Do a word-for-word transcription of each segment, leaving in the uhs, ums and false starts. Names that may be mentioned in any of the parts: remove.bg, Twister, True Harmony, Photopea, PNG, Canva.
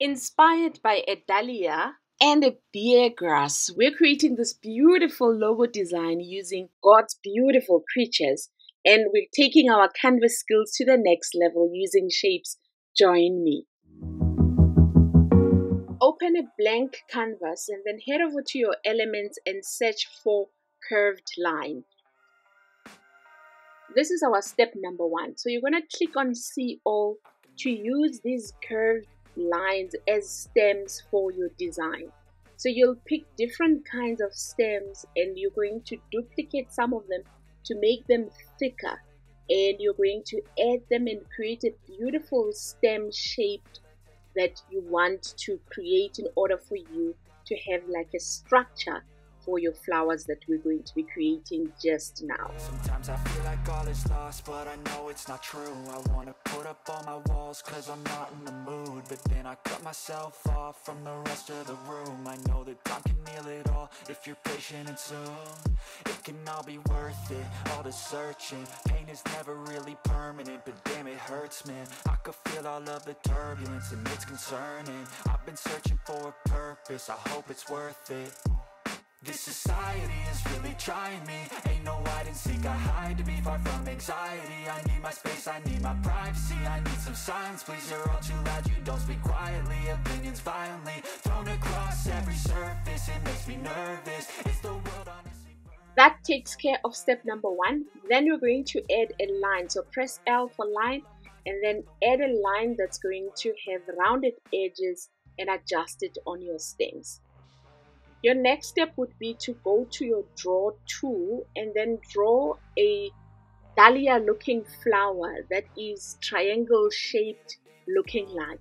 Inspired by a dahlia and a beer grass, we're creating this beautiful logo design using God's beautiful creatures, and we're taking our Canva skills to the next level using shapes. Join me. Open a blank canvas and then head over to your elements and search for curved line. This is our step number one. So you're going to click on See All to use these curved lines as stems for your design. So you'll pick different kinds of stems and you're going to duplicate some of them to make them thicker, and you're going to add them and create a beautiful stem shape that you want to create in order for you to have like a structure for your flowers that we're going to be creating just now. Sometimes I feel like all is lost, but I know it's not true. I want to put up all my walls because I'm not in the mood, but then I cut myself off from the rest of the room. I know that time can heal it all if you're patient, and soon it can all be worth it. All the searching, pain is never really permanent, but damn it hurts, man. I could feel all of the turbulence and it's concerning. I've been searching for a purpose, I hope it's worth it. This society is really trying me. Ain't no hide and seek, I hide to be far from anxiety. I need my space, I need my privacy. I need some silence, please, you're all too loud. You don't speak quietly, opinions violently thrown across every surface. It makes me nervous, it's the world honestly. That takes care of step number one. Then you're going to add a line. So press L for line, and then add a line that's going to have rounded edges and adjust it on your stems. Your next step would be to go to your draw tool and then draw a dahlia looking flower that is triangle shaped looking like.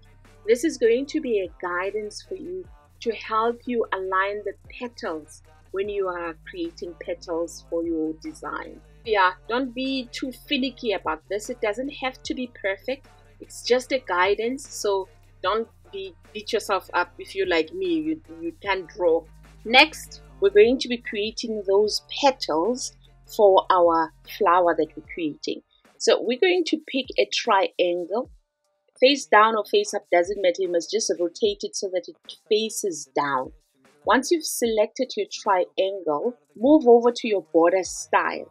This is going to be a guidance for you to help you align the petals when you are creating petals for your design. Yeah, don't be too finicky about this. It doesn't have to be perfect. It's just a guidance, so don't be, beat yourself up if you're like me, you, you can't draw. Next, we're going to be creating those petals for our flower that we're creating. So we're going to pick a triangle. Face down or face up, doesn't matter. You must just rotate it so that it faces down. Once you've selected your triangle, move over to your border style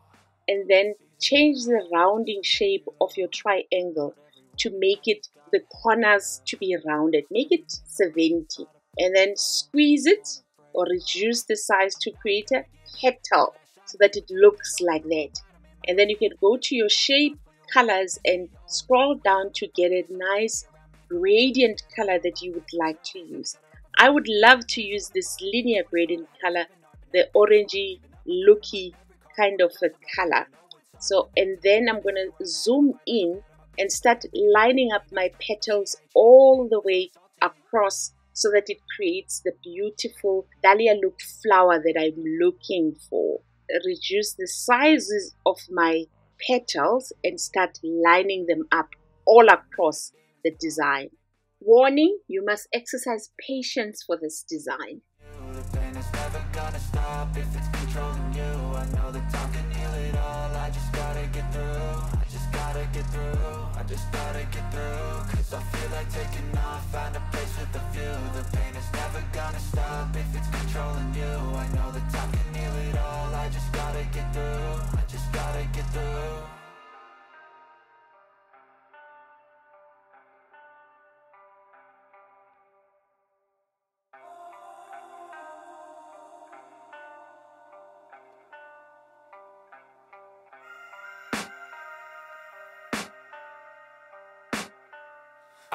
and then change the rounding shape of your triangle to make it the corners to be rounded. Make it seventy and then squeeze it or reduce the size to create a petal so that it looks like that. And then you can go to your shape colors and scroll down to get a nice gradient color that you would like to use. I would love to use this linear gradient color, the orangey looky kind of a color. So, and then I'm gonna zoom in and start lining up my petals all the way across so that it creates the beautiful dahlia look flower that I'm looking for. Reduce the sizes of my petals and start lining them up all across the design. Warning, you must exercise patience for this design. The pain is never gonna stop if it's controlling you. I know the time can heal it all. I just gotta get through. I just gotta get through. I just gotta get through. Cause I feel like taking off. Find a place with a view. The pain is never gonna stop if it's controlling you. I know the time can heal it all. I just gotta get through. I just gotta get through.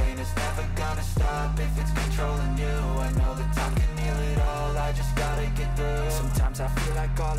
pain is never gonna stop if it's controlling you. I know the time can heal it all. I just gotta get through. Sometimes I feel like all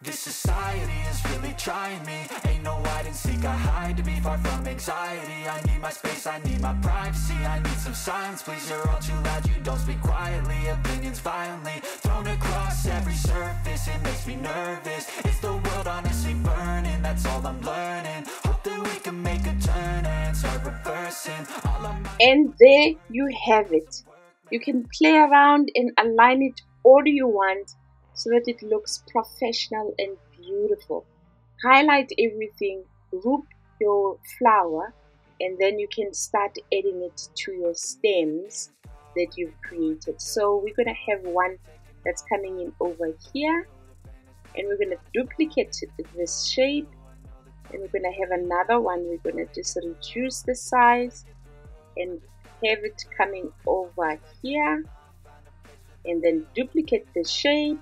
This society is really trying me. Ain't no hide and seek, I hide to be far from anxiety. I need my space, I need my privacy. I need some silence, please, you're all too loud. You don't speak quietly, opinions violently thrown across every surface. It makes me nervous, it's the world honestly burning. That's all I'm learning, hope that we can make a turn and start reversing all of my... And there you have it. You can play around and align it all you want, so that it looks professional and beautiful. Highlight everything, group your flower, and then you can start adding it to your stems that you've created. So we're gonna have one that's coming in over here, and we're gonna duplicate this shape, and we're gonna have another one. We're gonna just reduce the size and have it coming over here, and then duplicate the shape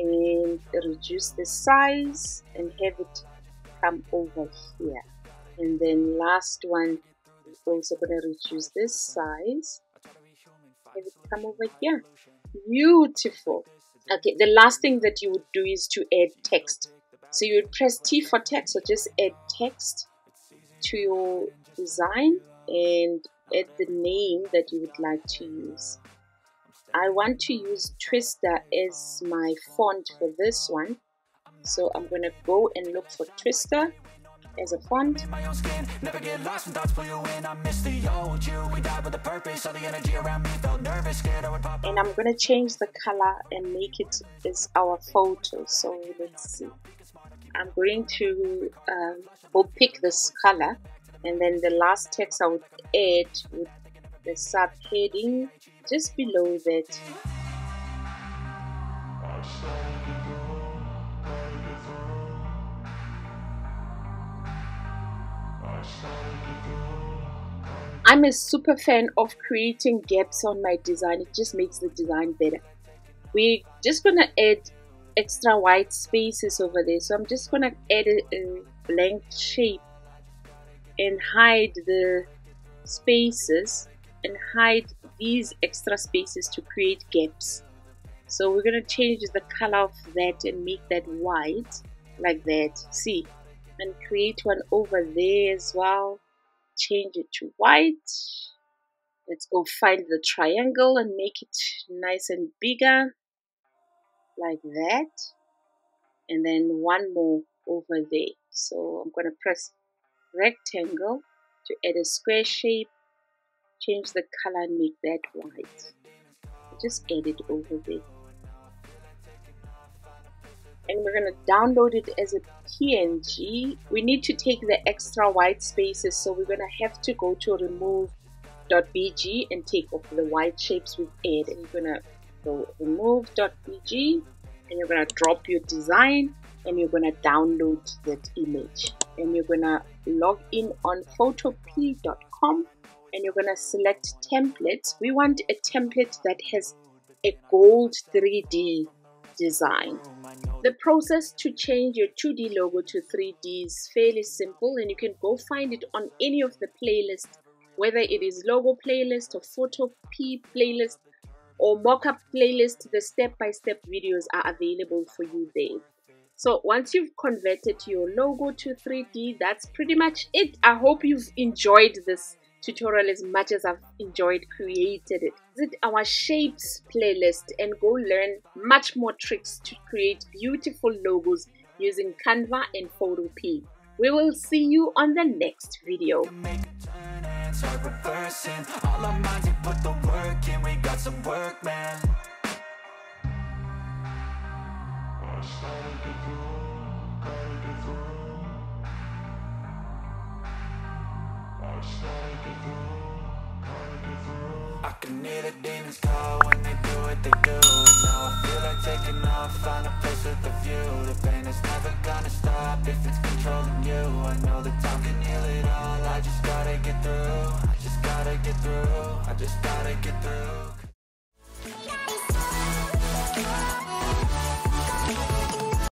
and reduce the size and have it come over here. And then last one, we're also going to reduce this size, have it come over here. Beautiful. Okay, the last thing that you would do is to add text. So you would press T for text, or just add text to your design and add the name that you would like to use. I want to use Twister as my font for this one, so I'm gonna go and look for Twister as a font. Never get lost when thoughts pull you in. I miss the old you. We died with a purpose. All the energy around me felt nervous, scared I would pop. And I'm gonna change the color and make it as our photo. So let's see. I'm going to um, go pick this color, and then the last text I would add would the subheading just below that. I'm a super fan of creating gaps on my design. It just makes the design better. We're just gonna add extra white spaces over there, so I'm just gonna add a, a blank shape and hide the spaces and hide these extra spaces to create gaps. So we're going to change the color of that and make that white like that, see, and create one over there as well, change it to white. Let's go find the triangle and make it nice and bigger like that, and then one more over there. So I'm going to press rectangle to add a square shape, change the color and make that white. Just add it over there. And we're going to download it as a P N G. We need to take the extra white spaces, so we're going to have to go to remove dot B G and take off the white shapes we've added. You're going to go remove dot B G, and you're going to drop your design, and you're going to download that image. And you're going to log in on photopea dot com, and you're going to select templates. We want a template that has a gold three D design. The process to change your two D logo to three D is fairly simple, and you can go find it on any of the playlists, whether it is logo playlist or photo P playlist or mockup playlist. The step-by-step videos are available for you there. So once you've converted your logo to three D, that's pretty much it. I hope you've enjoyed this tutorial as much as I've enjoyed created it. Visit our shapes playlist and go learn much more tricks to create beautiful logos using Canva and Photopea. We will see you on the next video. I started to grow, started to grow. I started to grow, started to grow. I can hear the demons call when they do what they do. Now I feel like taking off, find a place with a view. The pain is never gonna stop if it's controlling you. I know the time can heal it all, I just gotta get through. I just gotta get through, I just gotta get through.